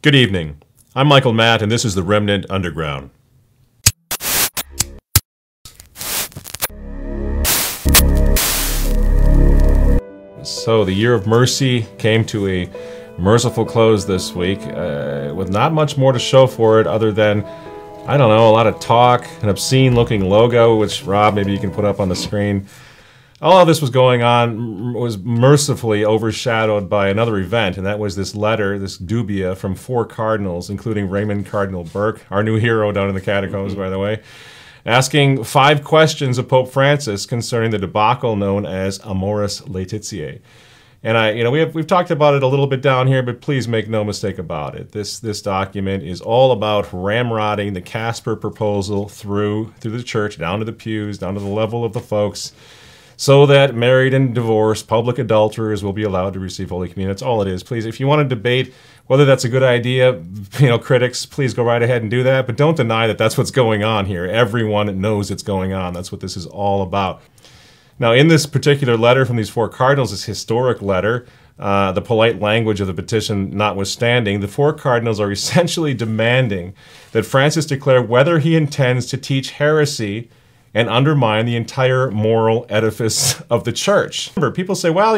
Good evening. I'm Michael Matt, and this is the Remnant Underground. So the Year of Mercy came to a merciful close this week, with not much more to show for it other than, I don't know, a lot of talk, an obscene-looking logo, which, Rob, maybe you can put up on the screen. All of this was going on was mercifully overshadowed by another event, and that was this letter, this dubia from four cardinals, including Raymond Cardinal Burke, our new hero down in the catacombs, by the way, asking five questions of Pope Francis concerning the debacle known as Amoris Laetitiae. And we've talked about it a little bit down here, but please make no mistake about it. This document is all about ramrodding the Casper proposal through the church, down to the pews, down to the level of the folks, so that married and divorced public adulterers will be allowed to receive Holy Communion. That's all it is. Please, if you want to debate whether that's a good idea, critics, please go right ahead and do that. But don't deny that that's what's going on here. Everyone knows it's going on. That's what this is all about. Now, in this particular letter from these four cardinals, this historic letter, the polite language of the petition notwithstanding, the four cardinals are essentially demanding that Francis declare whether he intends to teach heresy and undermine the entire moral edifice of the church. Remember, people say, well,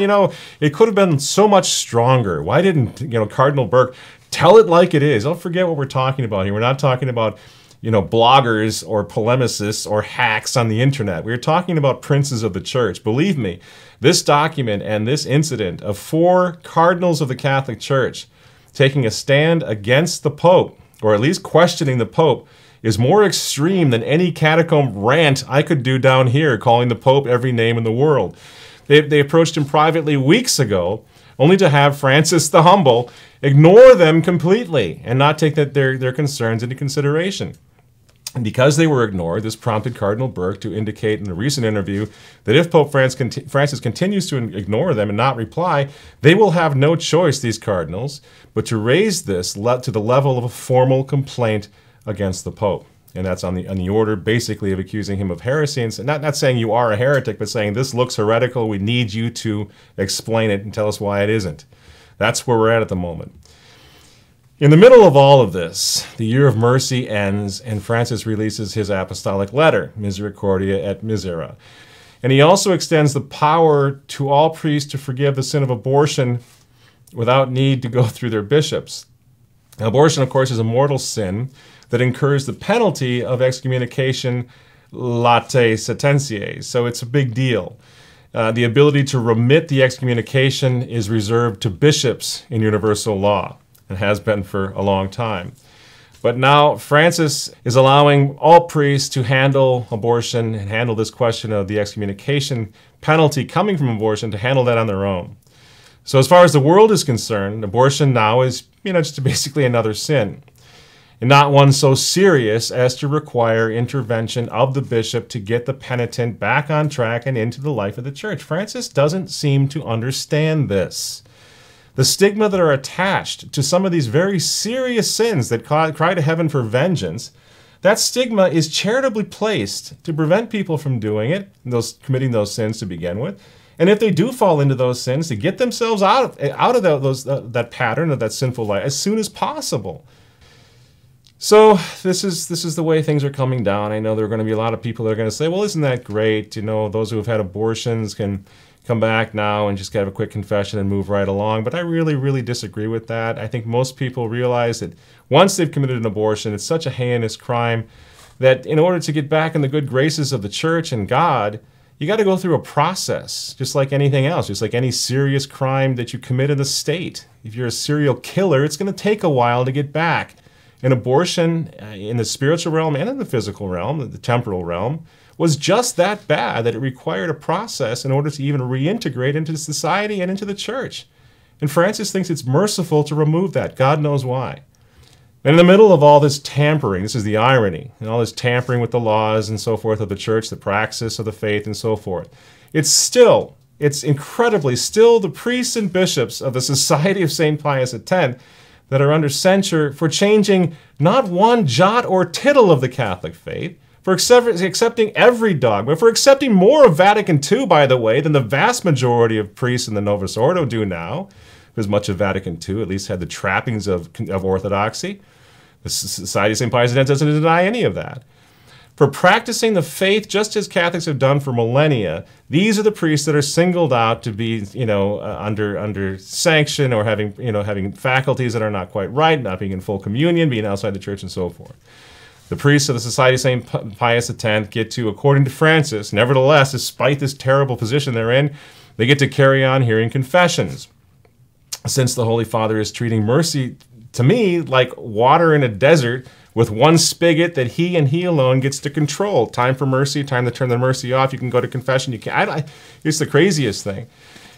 it could have been so much stronger. Why didn't, Cardinal Burke tell it like it is? Don't forget what we're talking about here. We're not talking about, bloggers or polemicists or hacks on the internet. We're talking about princes of the church. Believe me, this document and this incident of four cardinals of the Catholic Church taking a stand against the Pope, or at least questioning the Pope, is more extreme than any catacomb rant I could do down here, calling the Pope every name in the world. They approached him privately weeks ago, only to have Francis the Humble ignore them completely and not take their concerns into consideration. And because they were ignored, this prompted Cardinal Burke to indicate in a recent interview that if Pope Francis continues to ignore them and not reply, they will have no choice, these cardinals, but to raise this to the level of a formal complaint against the Pope. And that's on the order, basically, of accusing him of heresy. And not saying you are a heretic, but saying this looks heretical, we need you to explain it and tell us why it isn't. That's where we're at the moment. In the middle of all of this, the Year of Mercy ends, and Francis releases his apostolic letter, Misericordia et Misera. And he also extends the power to all priests to forgive the sin of abortion without need to go through their bishops. Now, abortion, of course, is a mortal sin that incurs the penalty of excommunication latae sententiae. So it's a big deal. The ability to remit the excommunication is reserved to bishops in universal law, and has been for a long time. But now Francis is allowing all priests to handle abortion and handle this question of the excommunication penalty coming from abortion, to handle that on their own. So as far as the world is concerned, abortion now is, just basically another sin, and not one so serious as to require intervention of the bishop to get the penitent back on track and into the life of the church. Francis doesn't seem to understand this. The stigma that are attached to some of these very serious sins that cry to heaven for vengeance, that stigma is charitably placed to prevent people from doing it, committing those sins to begin with. And if they do fall into those sins, to get themselves out of that pattern of that sinful life as soon as possible. So this is the way things are coming down. I know there are going to be a lot of people that are going to say, well, isn't that great? Those who have had abortions can come back now and just have a quick confession and move right along. But I really, really disagree with that. I think most people realize that once they've committed an abortion, it's such a heinous crime that in order to get back in the good graces of the church and God, you got to go through a process, just like anything else, just like any serious crime that you commit in the state. If you're a serial killer, it's going to take a while to get back. An abortion in the spiritual realm and in the physical realm, the temporal realm, was just that bad that it required a process in order to even reintegrate into society and into the church. And Francis thinks it's merciful to remove that. God knows why. And in the middle of all this tampering, this is the irony, and all this tampering with the laws and so forth of the church, the praxis of the faith and so forth, it's incredibly still the priests and bishops of the Society of St. Pius X that are under censure for changing not one jot or tittle of the Catholic faith, for accepting every dogma, for accepting more of Vatican II, by the way, than the vast majority of priests in the Novus Ordo do now, as much of Vatican II, at least had the trappings of orthodoxy. The Society of St. Pius X doesn't deny any of that. For practicing the faith, just as Catholics have done for millennia, these are the priests that are singled out to be, under sanction, or having, having faculties that are not quite right, not being in full communion, being outside the church, and so forth. The priests of the Society of St. Pius X get to, according to Francis, nevertheless, despite this terrible position they're in, they get to carry on hearing confessions. Since the Holy Father is treating mercy, to me, like water in a desert, with one spigot that he and he alone gets to control. Time for mercy, time to turn the mercy off. You can go to confession. You can't. It's the craziest thing.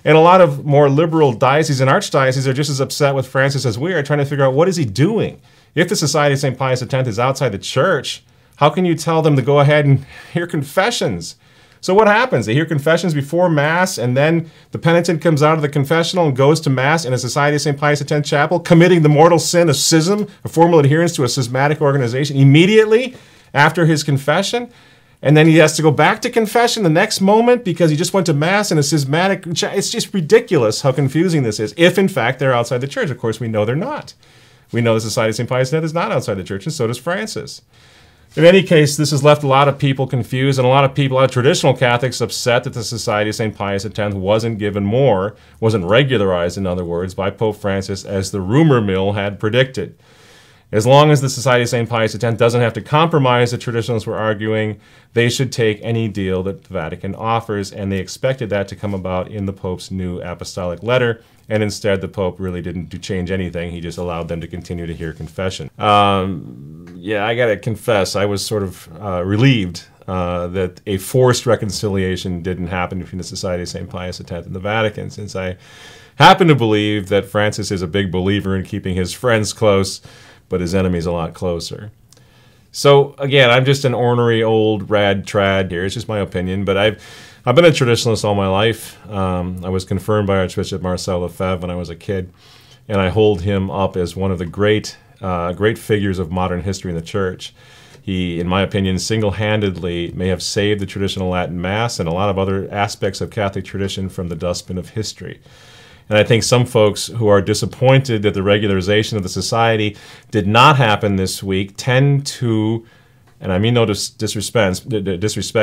And a lot of more liberal dioceses and archdioceses are just as upset with Francis as we are, trying to figure out, what is he doing? If the Society of St. Pius X is outside the church, how can you tell them to go ahead and hear confessions? So what happens? They hear confessions before Mass, and then the penitent comes out of the confessional and goes to Mass in a Society of St. Pius X chapel, committing the mortal sin of schism, a formal adherence to a schismatic organization, immediately after his confession. And then he has to go back to confession the next moment because he just went to Mass in a schismatic chapel. It's just ridiculous how confusing this is, if in fact they're outside the church. Of course, we know they're not. We know the Society of St. Pius X is not outside the church, and so does Francis. In any case, this has left a lot of people confused, and a lot of traditional Catholics upset that the Society of St. Pius X wasn't given more, wasn't regularized, in other words, by Pope Francis, as the rumor mill had predicted. As long as the Society of St. Pius X doesn't have to compromise, the traditionalists were arguing, they should take any deal that the Vatican offers, and they expected that to come about in the Pope's new apostolic letter. And instead, the Pope really didn't change anything. He just allowed them to continue to hear confession. Yeah, I gotta confess, I was sort of relieved that a forced reconciliation didn't happen between the Society of St. Pius X and the Vatican, since I happen to believe that Francis is a big believer in keeping his friends close, but his enemies a lot closer. So again, I'm just an ornery old rad trad here. It's just my opinion, but I've been a traditionalist all my life. I was confirmed by Archbishop Marcel Lefebvre when I was a kid, and I hold him up as one of the great, great figures of modern history in the Church. He, in my opinion, single-handedly may have saved the traditional Latin Mass and a lot of other aspects of Catholic tradition from the dustbin of history. And I think some folks who are disappointed that the regularization of the society did not happen this week tend to, and I mean no disrespect,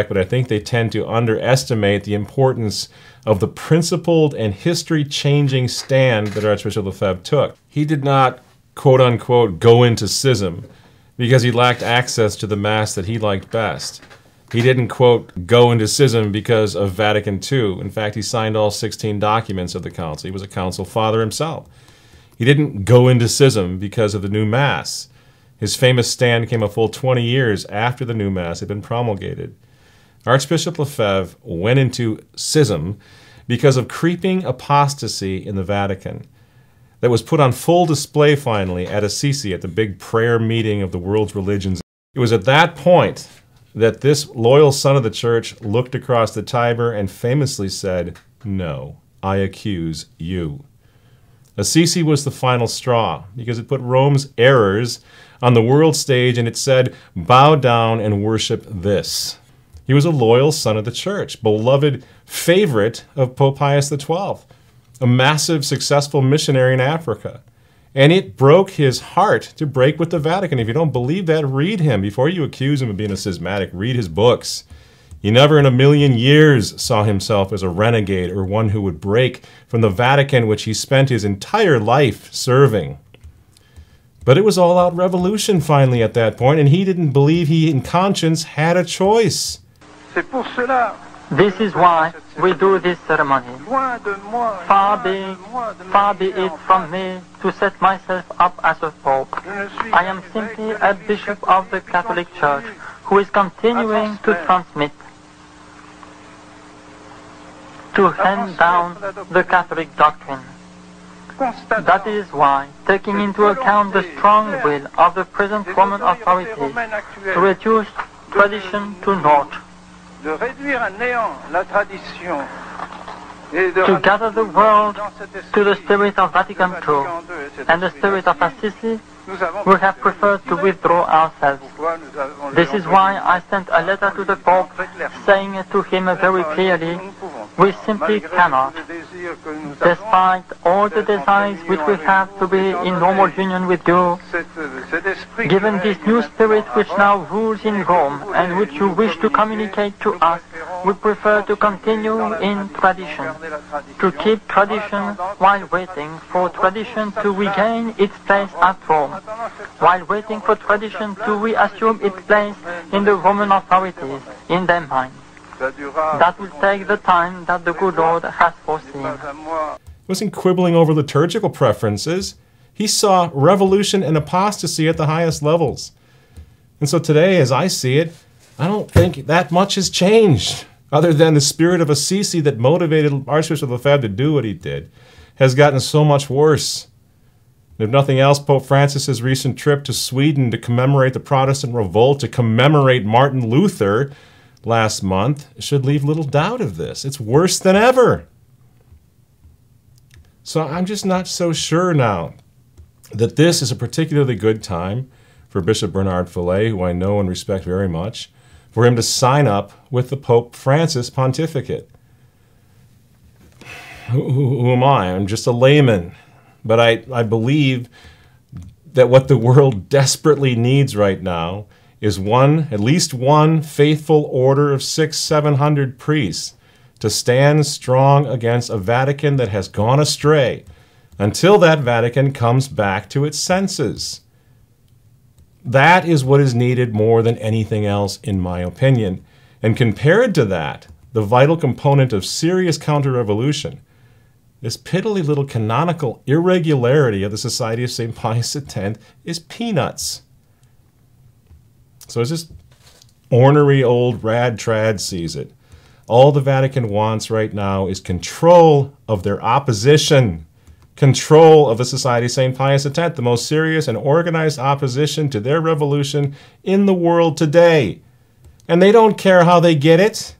but I think they tend to underestimate the importance of the principled and history-changing stand that Archbishop Lefebvre took. He did not, quote-unquote, go into schism because he lacked access to the Mass that he liked best. He didn't, quote, go into schism because of Vatican II. In fact, he signed all 16 documents of the council. He was a council father himself. He didn't go into schism because of the new Mass. His famous stand came a full 20 years after the new Mass had been promulgated. Archbishop Lefebvre went into schism because of creeping apostasy in the Vatican that was put on full display finally at Assisi at the big prayer meeting of the world's religions. It was at that point that this loyal son of the Church looked across the Tiber and famously said, "No, I accuse you." Assisi was the final straw because it put Rome's errors on the world stage, and it said, bow down and worship this. He was a loyal son of the Church, beloved favorite of Pope Pius XII, a massive successful missionary in Africa. And it broke his heart to break with the Vatican. If you don't believe that, read him. Before you accuse him of being a schismatic, read his books. He never in a million years saw himself as a renegade or one who would break from the Vatican, which he spent his entire life serving. But it was all-out revolution finally at that point, and he didn't believe he, in conscience, had a choice. This is why we do this ceremony. Far be it from me to set myself up as a pope. I am simply a bishop of the Catholic Church who is continuing to transmit, to hand down the Catholic doctrine. That is why, taking into account the strong will of the present Roman authorities to reduce tradition to naught, to gather the world to the spirit of Vatican II and the spirit of Assisi, we have preferred to withdraw ourselves. This is why I sent a letter to the Pope saying to him very clearly, we simply cannot, despite all the desires which we have to be in normal union with you, given this new spirit which now rules in Rome and which you wish to communicate to us, we prefer to continue in tradition, to keep tradition while waiting for tradition to regain its place at Rome, while waiting for tradition to reassume its place in the Roman authorities, in their minds. That will take the time that the good Lord has foreseen. He wasn't quibbling over liturgical preferences. He saw revolution and apostasy at the highest levels. And so today, as I see it, I don't think that much has changed, other than the spirit of Assisi that motivated Archbishop Lefebvre to do what he did has gotten so much worse. And if nothing else, Pope Francis' recent trip to Sweden to commemorate the Protestant revolt, to commemorate Martin Luther last month, should leave little doubt of this. It's worse than ever. So I'm just not so sure now that this is a particularly good time for Bishop Bernard Fellay, who I know and respect very much, for him to sign up with the Pope Francis pontificate. Who am I? I'm just a layman. But I believe that what the world desperately needs right now is at least one faithful order of 600-700 priests to stand strong against a Vatican that has gone astray until that Vatican comes back to its senses. That is what is needed more than anything else, in my opinion. And compared to that, the vital component of serious counter-revolution, this piddly little canonical irregularity of the Society of St. Pius X, is peanuts. So it's just ornery old rad-trad sees it. All the Vatican wants right now is control of their opposition. Control of the Society of St. Pius X, the most serious and organized opposition to their revolution in the world today. And they don't care how they get it.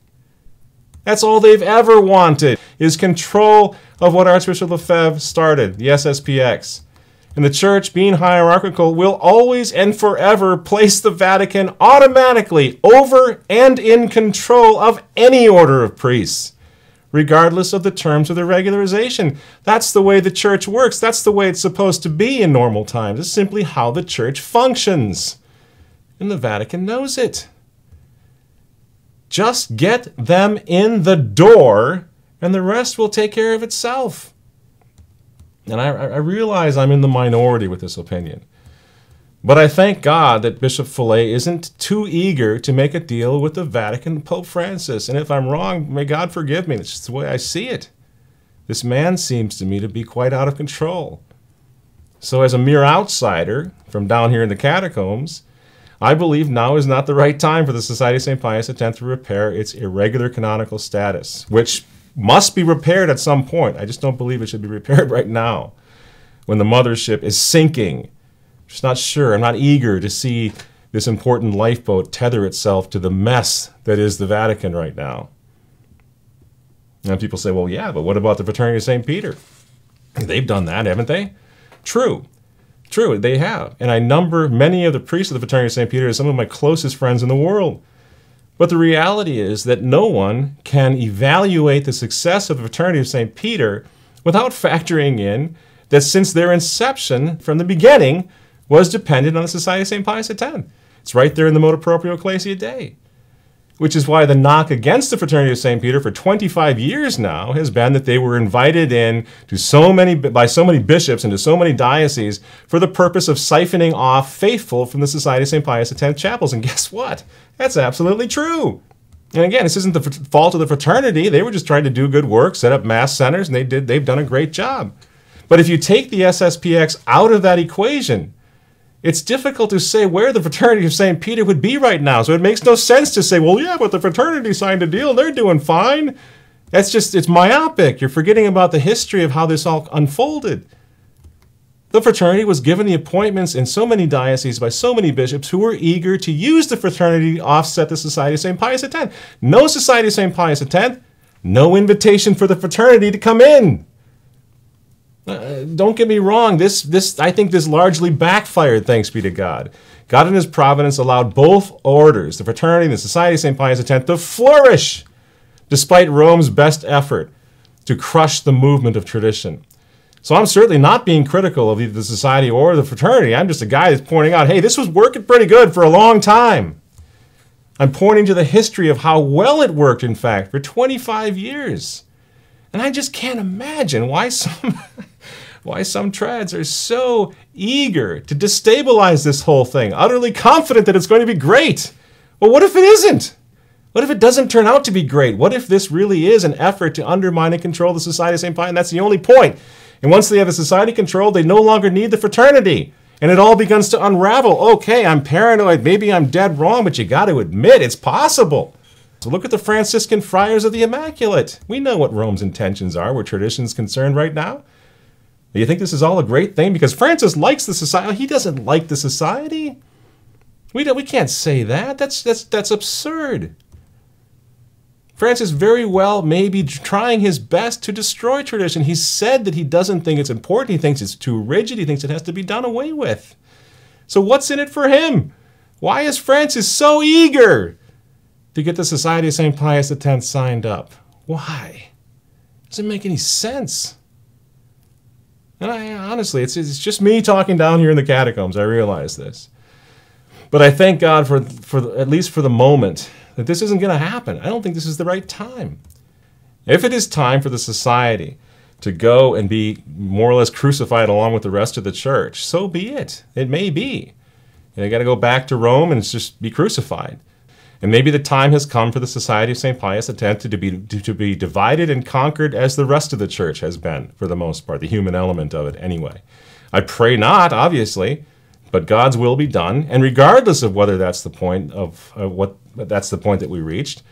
That's all they've ever wanted, is control of what Archbishop Lefebvre started, the SSPX. And the Church, being hierarchical, will always and forever place the Vatican automatically over and in control of any order of priests, regardless of the terms of the regularization. That's the way the Church works. That's the way it's supposed to be in normal times. It's simply how the Church functions. And the Vatican knows it. Just get them in the door, and the rest will take care of itself. And I realize I'm in the minority with this opinion. But I thank God that Bishop Fellay isn't too eager to make a deal with the Vatican and Pope Francis. And if I'm wrong, may God forgive me. It's just the way I see it. This man seems to me to be quite out of control. So as a mere outsider from down here in the catacombs, I believe now is not the right time for the Society of St. Pius X to repair its irregular canonical status, which must be repaired at some point. I just don't believe it should be repaired right now when the mothership is sinking. Just not sure. I'm not eager to see this important lifeboat tether itself to the mess that is the Vatican right now. And people say, well, yeah, but what about the Fraternity of St. Peter? They've done that, haven't they? True. True, they have. And I number many of the priests of the Fraternity of St. Peter as some of my closest friends in the world. But the reality is that no one can evaluate the success of the Fraternity of St. Peter without factoring in that since their inception from the beginning was dependent on the Society of St. Pius X. It's right there in the Motu Proprio Ecclesia Dei, which is why the knock against the Fraternity of St. Peter for 25 years now has been that they were invited in to by so many bishops and to so many dioceses for the purpose of siphoning off faithful from the Society of St. Pius X chapels. And guess what? That's absolutely true. And again, this isn't the fault of the fraternity. They were just trying to do good work, set up mass centers, and they've done a great job. But if you take the SSPX out of that equation, it's difficult to say where the Fraternity of St. Peter would be right now. So it makes no sense to say, well, yeah, but the fraternity signed a deal. They're doing fine. That's just, it's myopic. You're forgetting about the history of how this all unfolded. The fraternity was given the appointments in so many dioceses by so many bishops who were eager to use the fraternity to offset the Society of St. Pius X. No Society of St. Pius X, no invitation for the fraternity to come in. Don't get me wrong, I think this largely backfired, thanks be to God. God in his providence allowed both orders, the Fraternity and the Society of St. Pius X, to flourish, despite Rome's best effort to crush the movement of tradition. So I'm certainly not being critical of either the society or the fraternity. I'm just a guy that's pointing out, hey, this was working pretty good for a long time. I'm pointing to the history of how well it worked, in fact, for 25 years. And I just can't imagine why some trads are so eager to destabilize this whole thing, utterly confident that it's going to be great. Well, what if it isn't? What if it doesn't turn out to be great? What if this really is an effort to undermine and control the Society of St. Pius? And that's the only point. And once they have the society controlled, they no longer need the fraternity. And it all begins to unravel. Okay, I'm paranoid. Maybe I'm dead wrong, but you got to admit it's possible. So look at the Franciscan friars of the Immaculate. We know what Rome's intentions are where tradition's concerned right now. Do you think this is all a great thing? Because Francis likes the society. He doesn't like the society. We can't say that. That's absurd. Francis very well may be trying his best to destroy tradition. He said that he doesn't think it's important. He thinks it's too rigid. He thinks it has to be done away with. So what's in it for him? Why is Francis so eager to get the Society of St. Pius X signed up? Why? Doesn't make any sense. And I honestly, it's just me talking down here in the catacombs. I realize this. But I thank God for at least for the moment, that this isn't going to happen. I don't think this is the right time. If it is time for the society to go and be more or less crucified along with the rest of the church, so be it. It may be. And they got to go back to Rome and just be crucified. And maybe the time has come for the Society of St. Pius X to be divided and conquered as the rest of the church has been, for the most part, the human element of it anyway. I pray not, obviously, but God's will be done, and regardless of whether that's the point of what that's the point that we reached,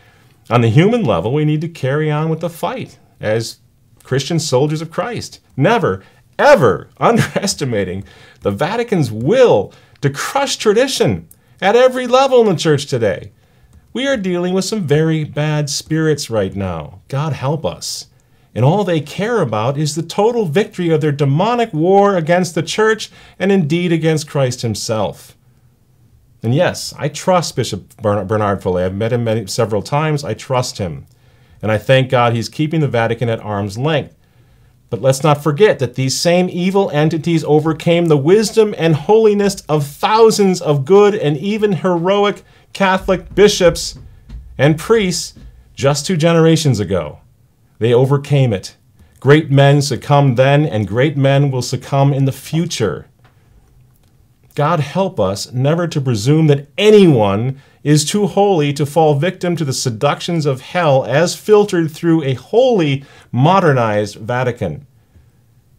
on the human level, we need to carry on with the fight as Christian soldiers of Christ, never, ever underestimating the Vatican's will to crush tradition at every level in the church today. We are dealing with some very bad spirits right now. God help us. And all they care about is the total victory of their demonic war against the church and indeed against Christ himself. And yes, I trust Bishop Bernard Fellay. I've met him several times. I trust him. And I thank God he's keeping the Vatican at arm's length. But let's not forget that these same evil entities overcame the wisdom and holiness of thousands of good and even heroic Catholic bishops and priests just 2 generations ago. They overcame it. Great men succumbed then, and great men will succumb in the future. God help us never to presume that anyone is too holy to fall victim to the seductions of hell as filtered through a holy, modernized Vatican.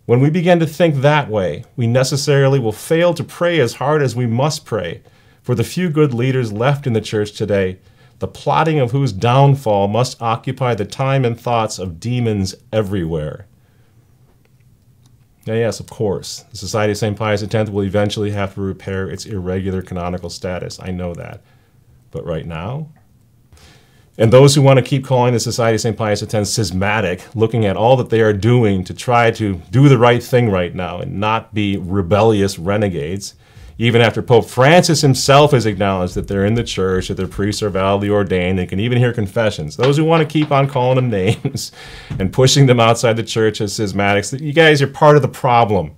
When we begin to think that way, we necessarily will fail to pray as hard as we must pray for the few good leaders left in the church today. The plotting of whose downfall must occupy the time and thoughts of demons everywhere. Now, yes, of course, the Society of St. Pius X will eventually have to repair its irregular canonical status. I know that. But right now? And those who want to keep calling the Society of St. Pius X schismatic, looking at all that they are doing to try to do the right thing right now and not be rebellious renegades, even after Pope Francis himself has acknowledged that they're in the church, that their priests are validly ordained, they can even hear confessions. Those who want to keep on calling them names and pushing them outside the church as schismatics, you guys are part of the problem.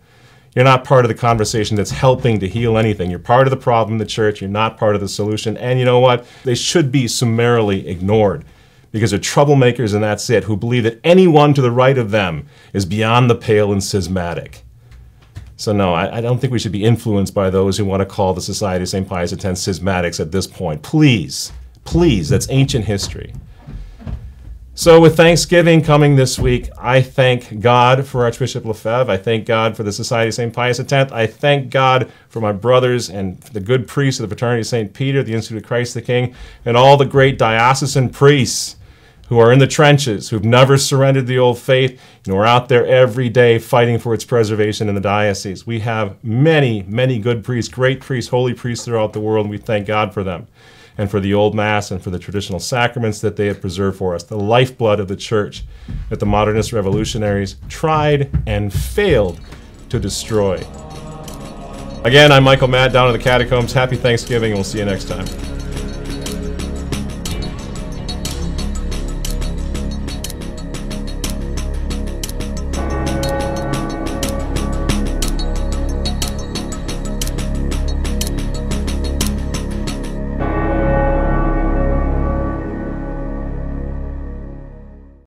You're not part of the conversation that's helping to heal anything. You're part of the problem in the church. You're not part of the solution. And you know what? They should be summarily ignored because they're troublemakers and that's it, who believe that anyone to the right of them is beyond the pale and schismatic. So no, I don't think we should be influenced by those who want to call the Society of St. Pius X schismatics at this point. Please, please, that's ancient history. So with Thanksgiving coming this week, I thank God for Archbishop Lefebvre. I thank God for the Society of St. Pius X. I thank God for my brothers and the good priests of the Fraternity of St. Peter, the Institute of Christ the King, and all the great diocesan priests who are in the trenches, who've never surrendered the old faith, and we're out there every day fighting for its preservation in the diocese. We have many, many good priests, great priests, holy priests throughout the world, and we thank God for them and for the old Mass and for the traditional sacraments that they have preserved for us, the lifeblood of the Church that the modernist revolutionaries tried and failed to destroy. Again, I'm Michael Matt, down in the catacombs. Happy Thanksgiving, and we'll see you next time.